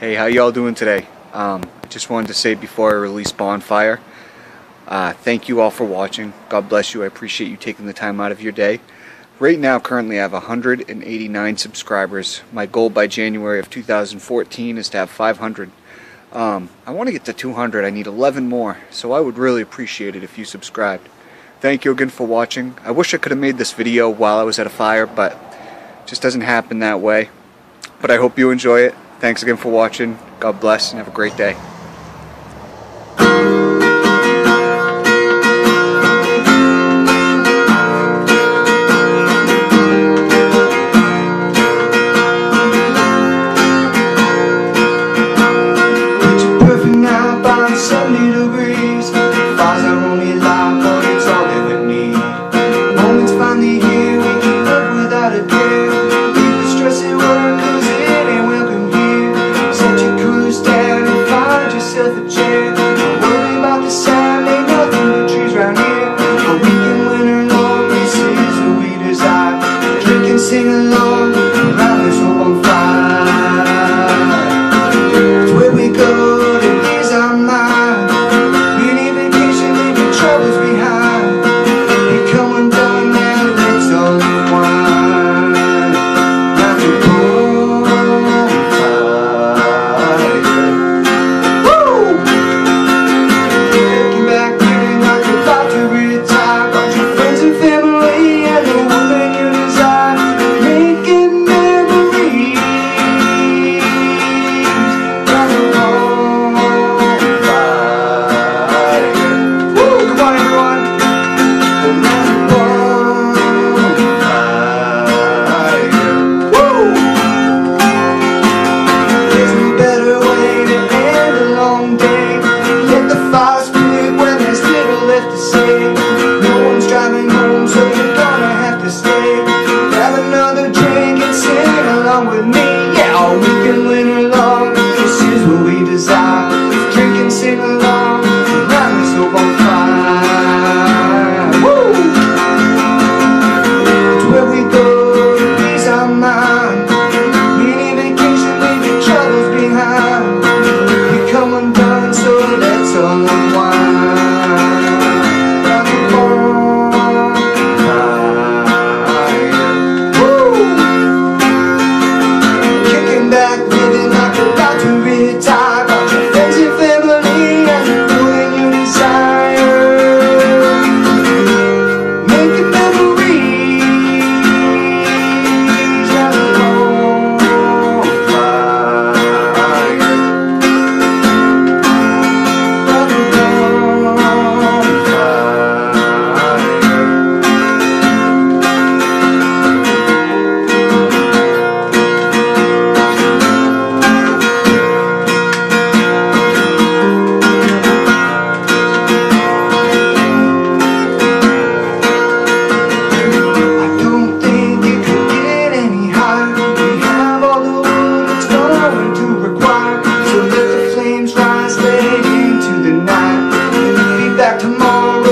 Hey, how y'all doing today? I just wanted to say before I release Bonfire, thank you all for watching. God bless you. I appreciate you taking the time out of your day. Right now, currently, I have 189 subscribers. My goal by January of 2014 is to have 500. I want to get to 200. I need 11 more, so I would really appreciate it if you subscribed. Thank you again for watching. I wish I could have made this video while I was at a fire, but it just doesn't happen that way. But I hope you enjoy it. Thanks again for watching. God bless and have a great day. It's a perfect night by 70 degrees. The fires are only light, but it's all they need. The moment's finally here, we can love without a care. Leave the stress at work, cause it ain't welcome here. Set your coolers down and find yourself a chair. Don't worry about the sound, ain't nothing but trees round here. A weekend winter long, this is what we desire. Drink and sing along, around this whole bonfire. It's where we go to ease our mind. We need vacation, leave your troubles behind. You're coming down now, let's all unwind. Round the bonfire. Woo! Looking back, feeling like a lot to retire. Got your friends and family and the woman you desire. Making memories. Round the bonfire. Woo! Come on, everyone. Around the bonfire. Woo! There's no better way to end a long day. Let the fire split when there's little left to say. No one's driving home, so you're gonna have to stay. Grab another drink and sing along with me. Yeah, all weekend winter long, this is what we desire. Drink and sing along, around this whole bonfire. Woo! It's where we go to ease our mind. We need vacation, leave your troubles behind. We come undone, so let's all unwind. Round the bonfire. Woo! Kicking back, feeling like we're about to retire. Got your friends and family and the woman you desire. Making memories. Round the bonfire. Round the bonfire. I don't think it could get any higher. We have all the wood it's going to require. So let the flames rise late into the night. We'll be back tomorrow to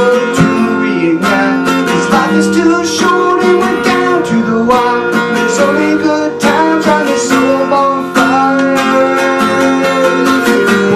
reignite. Cause life is too short and we're down to the wire. So many good times on this old bonfire.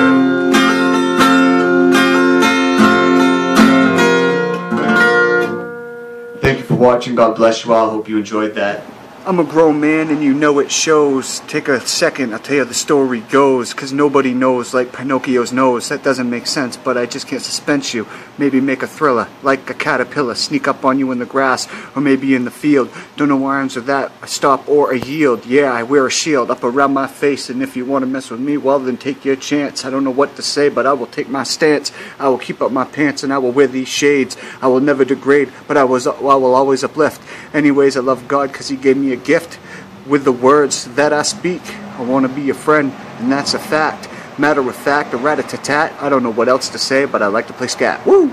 We're all making memories. Round the bonfire. Round the bonfire. Thank you for watching. God bless you all. I hope you enjoyed that. I'm a grown man and you know it shows. Take a second, I'll tell you how the story goes. Cause nobody knows like Pinocchio's nose. That doesn't make sense, but I just can't suspense you. Maybe make a thriller, like a caterpillar. Sneak up on you in the grass, or maybe in the field. Don't know why arms are that, a stop or a yield. Yeah, I wear a shield up around my face. And if you want to mess with me, well then take your chance. I don't know what to say, but I will take my stance. I will keep up my pants and I will wear these shades. I will never degrade, but I will always uplift. Anyways, I love God cause He gave me a gift with the words that I speak. I want to be your friend, and that's a fact. Matter of fact, a rat-a-tat-tat. I don't know what else to say, but I like to play scat. Woo!